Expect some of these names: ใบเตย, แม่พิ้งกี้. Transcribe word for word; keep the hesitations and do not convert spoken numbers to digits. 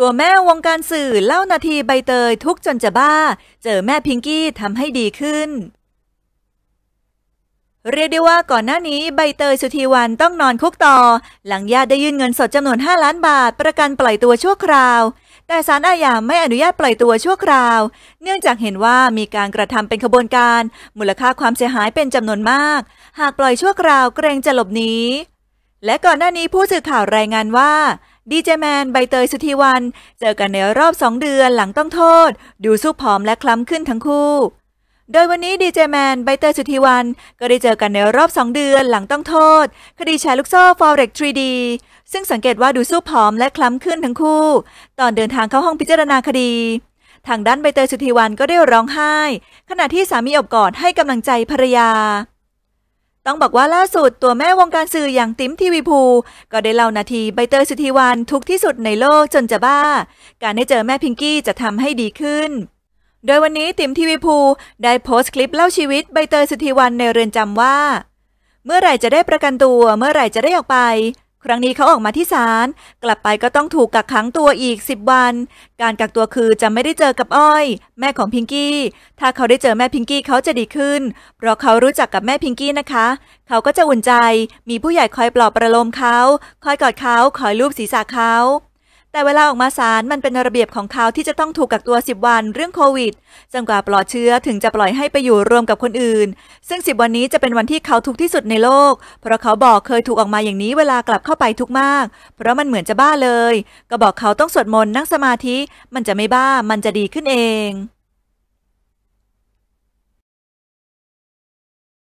ตัวแม่วงการสื่อเล่านาทีใบเตยทุกจนจะบ้าเจอแม่พิงกี้ทำให้ดีขึ้นเรียกได้ว่าก่อนหน้านี้ใบเตยสุธีวรรณต้องนอนคุกต่อหลังญาติได้ยื่นเงินสดจำนวนห้าล้านบาทประกันปล่อยตัวชั่วคราวแต่ศาลอาญาไม่อนุญาตปล่อยตัวชั่วคราวเนื่องจากเห็นว่ามีการกระทำเป็นขบวนการมูลค่าความเสียหายเป็นจำนวนมากหากปล่อยชั่วคราวเกรงจะหลบหนีและก่อนหน้านี้ผู้สื่อข่าวรายงานว่าดีเจแมนใบเตยสุธีวรรณเจอกันในรอบสองเดือนหลังต้องโทษดูสู้ผอมและคล้ำขึ้นทั้งคู่โดยวันนี้ดีเจแมนใบเตยสุธีวรรณก็ได้เจอกันในรอบสองเดือนหลังต้องโทษคดีแชร์ลูกโซ่ Forex ทรี ดี ซึ่งสังเกตว่าดูสู้ผอมและคล้ำขึ้นทั้งคู่ตอนเดินทางเข้าห้องพิจารณาคดีทางด้านใบเตยสุธีวรรณก็ได้ร้องไห้ขณะที่สามีอบกอดให้กำลังใจภรรยาต้องบอกว่าล่าสุดตัวแม่วงการสื่ออย่างติ๋มทีวีภูก็ได้เล่านาทีใบเตยสุธีวรรณทุกที่สุดในโลกจนจะบ้าการได้เจอแม่พิงกี้จะทำให้ดีขึ้นโดยวันนี้ติ๋มทีวีภูได้โพสต์คลิปเล่าชีวิตใบเตยสุธีวรรณในเรือนจำว่าเมื่อไหร่จะได้ประกันตัวเมื่อไหร่จะได้ออกไปครั้งนี้เขาออกมาที่ศาลกลับไปก็ต้องถูกกักขังตัวอีกสิบวันการกักตัวคือจะไม่ได้เจอกับอ้อยแม่ของพิงกี้ถ้าเขาได้เจอแม่พิงกี้เขาจะดีขึ้นเพราะเขารู้จักกับแม่พิงกี้นะคะเขาก็จะอุ่นใจมีผู้ใหญ่คอยปลอบประโลมเขาคอยกอดเขาคอยลูบศีรษะเขาแต่เวลาออกมาศาลมันเป็นระเบียบของเขาที่จะต้องถูกกักตัวสิบวันเรื่องโควิดจนกว่าปลอดเชื้อถึงจะปล่อยให้ไปอยู่รวมกับคนอื่นซึ่งสิบวันนี้จะเป็นวันที่เขาทุกข์ที่สุดในโลกเพราะเขาบอกเคยถูกออกมาอย่างนี้เวลากลับเข้าไปทุกมากเพราะมันเหมือนจะบ้าเลยก็บอกเขาต้องสวดมนต์นั่งสมาธิมันจะไม่บ้ามันจะดีขึ้นเอง